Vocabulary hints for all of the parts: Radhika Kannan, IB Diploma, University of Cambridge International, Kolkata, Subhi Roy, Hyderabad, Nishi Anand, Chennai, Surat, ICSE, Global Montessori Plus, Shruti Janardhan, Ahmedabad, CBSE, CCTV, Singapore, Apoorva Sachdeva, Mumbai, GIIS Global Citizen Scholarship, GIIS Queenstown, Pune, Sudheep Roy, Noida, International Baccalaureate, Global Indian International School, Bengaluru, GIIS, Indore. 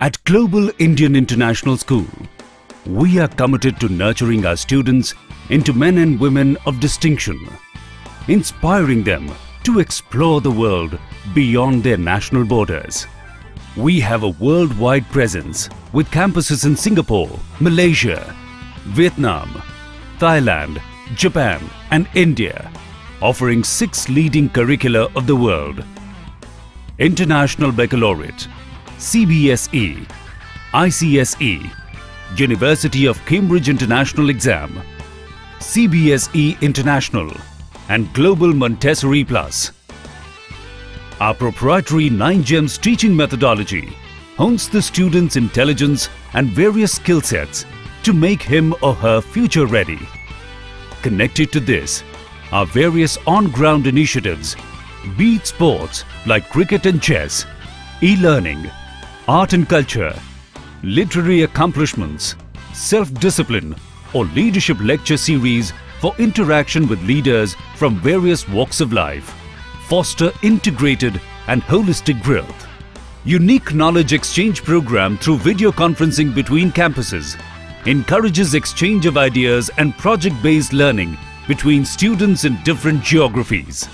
At Global Indian International School, we are committed to nurturing our students into men and women of distinction, inspiring them to explore the world beyond their national borders. We have a worldwide presence with campuses in Singapore, Malaysia, Vietnam, Thailand, Japan and India, offering 6 leading curricula of the world: International Baccalaureate, CBSE, ICSE, University of Cambridge International Exam, CBSE International and Global Montessori Plus. Our proprietary 9 Gems teaching methodology hones the student's intelligence and various skill sets to make him or her future ready. Connected to this are various on-ground initiatives, be it sports like cricket and chess, e-learning, art and culture, literary accomplishments, self-discipline or leadership lecture series for interaction with leaders from various walks of life, foster integrated and holistic growth. Unique knowledge exchange program through video conferencing between campuses encourages exchange of ideas and project-based learning between students in different geographies.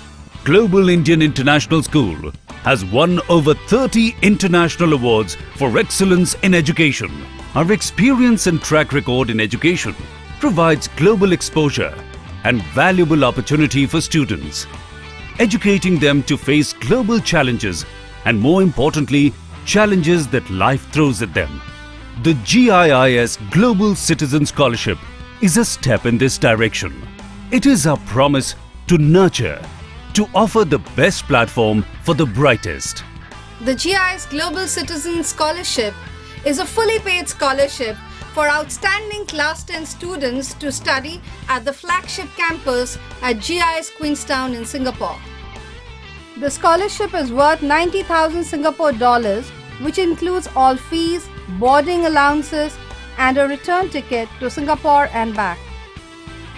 Global Indian International School has won over 30 international awards for excellence in education. Our experience and track record in education provides global exposure and valuable opportunity for students, educating them to face global challenges and, more importantly, challenges that life throws at them. The GIIS Global Citizen Scholarship is a step in this direction. It is our promise to nurture, to offer the best platform for the brightest. The GIIS Global Citizen Scholarship is a fully paid scholarship for outstanding Class 10 students to study at the flagship campus at GIIS Queenstown in Singapore. The scholarship is worth 90,000 Singapore dollars, which includes all fees, boarding allowances and a return ticket to Singapore and back.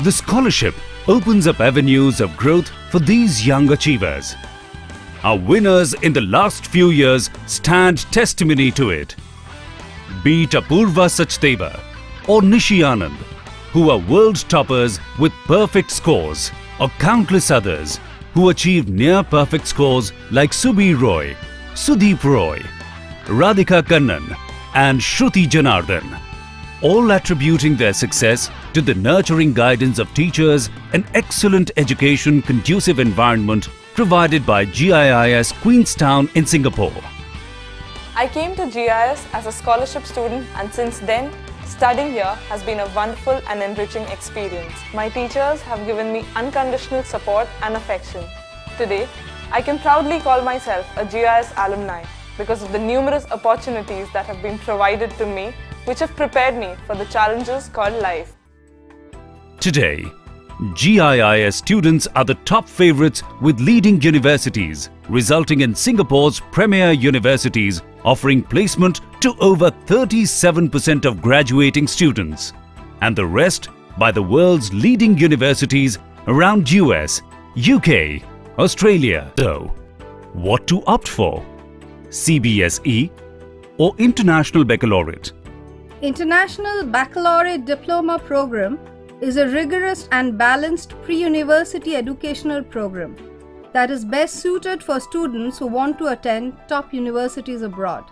The scholarship opens up avenues of growth for these young achievers. Our winners in the last few years stand testimony to it. Be it Apoorva Sachdeva or Nishi Anand, who are world toppers with perfect scores, or countless others who achieve near-perfect scores like Subhi Roy, Sudheep Roy, Radhika Kannan and Shruti Janardhan, all attributing their success to the nurturing guidance of teachers and excellent education conducive environment provided by GIIS Queenstown in Singapore. I came to GIIS as a scholarship student, and since then, studying here has been a wonderful and enriching experience. My teachers have given me unconditional support and affection. Today, I can proudly call myself a GIIS alumni because of the numerous opportunities that have been provided to me, which have prepared me for the challenges called life. Today, GIIS students are the top favourites with leading universities, resulting in Singapore's premier universities offering placement to over 37% of graduating students, and the rest by the world's leading universities around US, UK, Australia. So, what to opt for? CBSE or International Baccalaureate? International Baccalaureate Diploma program is a rigorous and balanced pre-university educational program that is best suited for students who want to attend top universities abroad.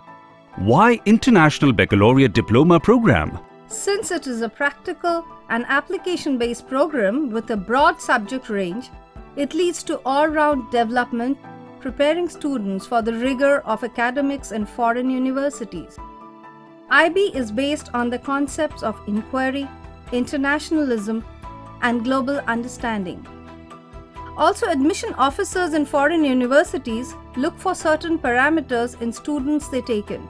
Why International Baccalaureate Diploma program? Since it is a practical and application-based program with a broad subject range, it leads to all-round development, preparing students for the rigor of academics in foreign universities. IB is based on the concepts of inquiry, internationalism, and global understanding. Also, admission officers in foreign universities look for certain parameters in students they take in,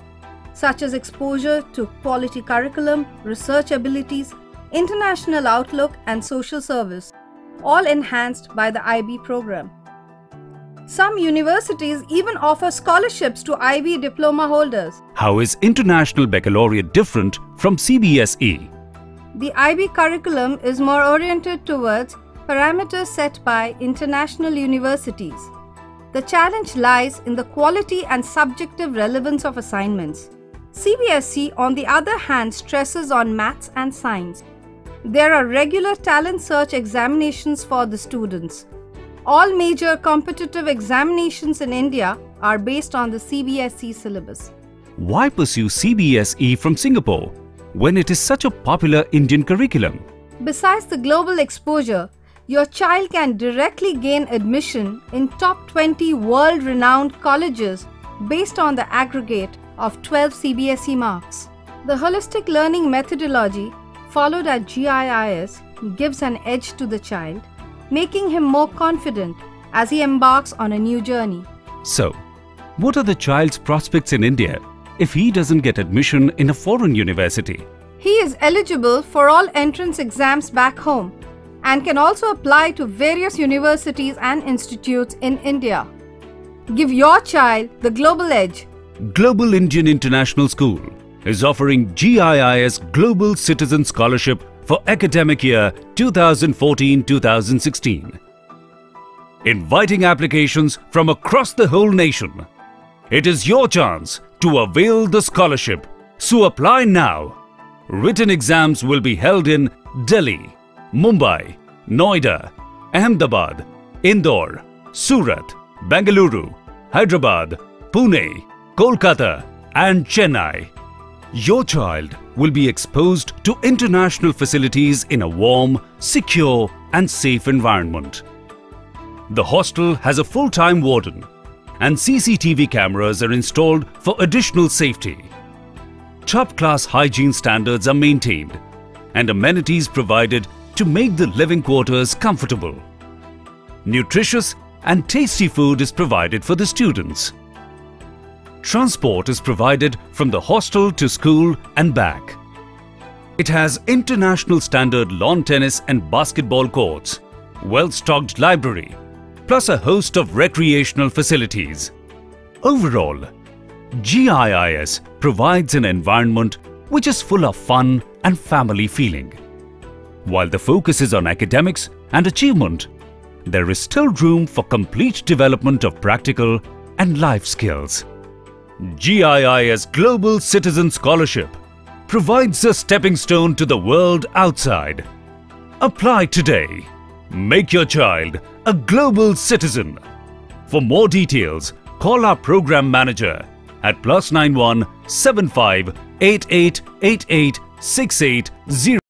such as exposure to quality curriculum, research abilities, international outlook, and social service, all enhanced by the IB program. Some universities even offer scholarships to IB diploma holders. How is International Baccalaureate different from CBSE? The IB curriculum is more oriented towards parameters set by international universities. The challenge lies in the quality and subjective relevance of assignments. CBSE, on the other hand, stresses on maths and science. There are regular talent search examinations for the students. All major competitive examinations in India are based on the CBSE syllabus. Why pursue CBSE from Singapore when it is such a popular Indian curriculum? Besides the global exposure, your child can directly gain admission in top 20 world-renowned colleges based on the aggregate of 12 CBSE marks. The holistic learning methodology followed at GIIS gives an edge to the child, making him more confident as he embarks on a new journey. So, what are the child's prospects in India if he doesn't get admission in a foreign university? He is eligible for all entrance exams back home and can also apply to various universities and institutes in India. Give your child the global edge. Global Indian International School is offering GIIS Global Citizen Scholarship for academic year 2014-2016. Inviting applications from across the whole nation. It is your chance to avail the scholarship, so apply now. Written exams will be held in Delhi, Mumbai, Noida, Ahmedabad, Indore, Surat, Bengaluru, Hyderabad, Pune, Kolkata and Chennai. Your child will be exposed to international facilities in a warm, secure and safe environment. The hostel has a full-time warden and CCTV cameras are installed for additional safety. Top-class hygiene standards are maintained and amenities provided to make the living quarters comfortable. Nutritious and tasty food is provided for the students. Transport is provided from the hostel to school and back. It has international standard lawn tennis and basketball courts, well-stocked library, plus a host of recreational facilities. Overall, GIIS provides an environment which is full of fun and family feeling. While the focus is on academics and achievement, there is still room for complete development of practical and life skills. GIIS Global Citizen Scholarship provides a stepping stone to the world outside. Apply today. Make your child a global citizen. For more details, call our program manager at +91 75 88 88 680.